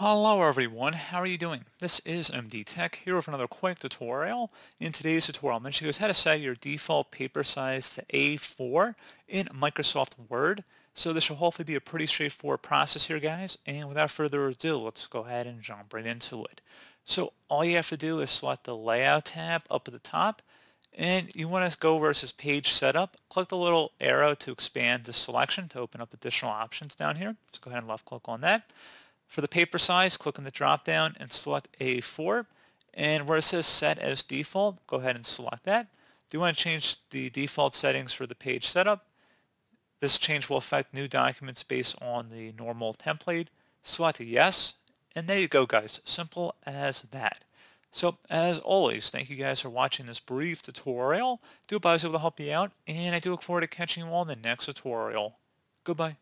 Hello everyone, how are you doing? This is MD Tech here with another quick tutorial. In today's tutorial, I'm going to show you how to set your default paper size to A4 in Microsoft Word. So this should hopefully be a pretty straightforward process here, guys. And without further ado, let's go ahead and jump right into it. So all you have to do is select the Layout tab up at the top, and you want to go versus Page Setup. Click the little arrow to expand the selection to open up additional options down here. Just go ahead and left click on that. For the paper size, click on the drop down and select A4, and where it says set as default, go ahead and select that. Do you want to change the default settings for the page setup? This change will affect new documents based on the normal template. Select yes, and there you go, guys. Simple as that. So as always, thank you guys for watching this brief tutorial. I do hope I was able to help you out, and I do look forward to catching you all in the next tutorial. Goodbye.